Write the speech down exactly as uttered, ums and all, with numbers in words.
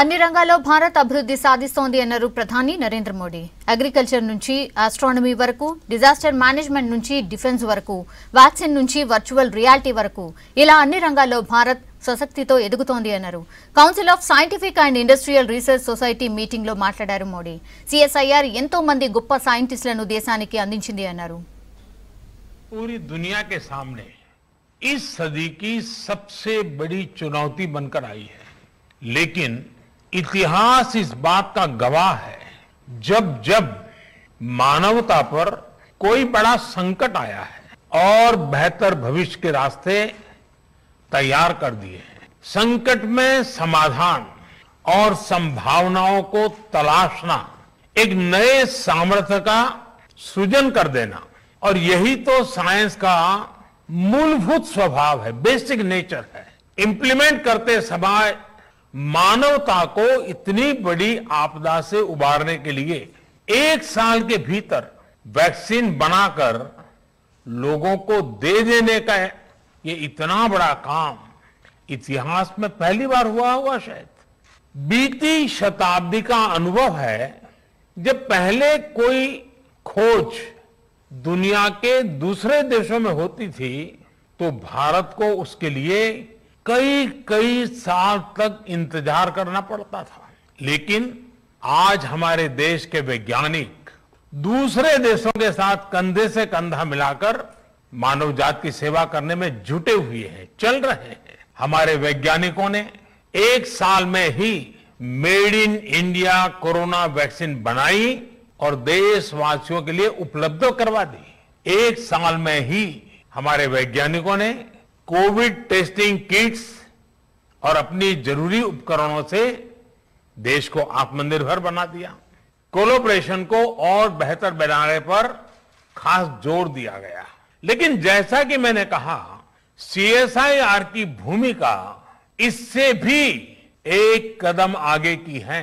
అన్ని రంగాల్లో భారత్ అభివృద్ధి సాధిస్తోంది అన్నారు ప్రధాని నరేంద్ర మోడీ. అగ్రికల్చర్ నుంచి ఆస్ట్రానమీ వరకు, డిజాస్టర్ మేనేజ్మెంట్ నుంచి డిఫెన్స్ వరకు, వ్యాక్సిన్ నుంచి వర్చువల్ రియాలిటీ వరకు ఇలా అన్ని రంగాల్లో భారత్ సశక్తితో ఎదుగుతోంది అన్నారు. Council of scientific and industrial research society meeting లో మాట్లాడారు మోడీ. సిఎస్ఐఆర్ ఎంతో మంది గొప్ప సైంటిస్టులను దేశానికి అందించింది అన్నారు. पूरी दुनिया के सामने इस सदी की सबसे बड़ी चुनौती बनकर आई है, लेकिन इतिहास इस बात का गवाह है, जब जब मानवता पर कोई बड़ा संकट आया है और बेहतर भविष्य के रास्ते तैयार कर दिए हैं, संकट में समाधान और संभावनाओं को तलाशना, एक नए सामर्थ्य का सृजन कर देना, और यही तो साइंस का मूलभूत स्वभाव है, बेसिक नेचर है। इंप्लीमेंट करते समय मानवता को इतनी बड़ी आपदा से उबारने के लिए एक साल के भीतर वैक्सीन बनाकर लोगों को दे देने का ये इतना बड़ा काम इतिहास में पहली बार हुआ हुआ शायद। बीती शताब्दी का अनुभव है, जब पहले कोई खोज दुनिया के दूसरे देशों में होती थी तो भारत को उसके लिए कई कई साल तक इंतजार करना पड़ता था, लेकिन आज हमारे देश के वैज्ञानिक दूसरे देशों के साथ कंधे से कंधा मिलाकर मानव जाति की सेवा करने में जुटे हुए हैं, चल रहे हैं। हमारे वैज्ञानिकों ने एक साल में ही made in India corona vaccine बनाई और देशवासियों के लिए उपलब्ध करवा दी। एक साल में ही हमारे वैज्ञानिकों ने कोविड टेस्टिंग किट्स और अपनी जरूरी उपकरणों से देश को आत्मनिर्भर बना दिया। कोलैबोरेशन को और बेहतर बनाने पर खास जोर दिया गया। लेकिन जैसा कि मैंने कहा, सीएसआईआर की भूमिका इससे भी एक कदम आगे की है।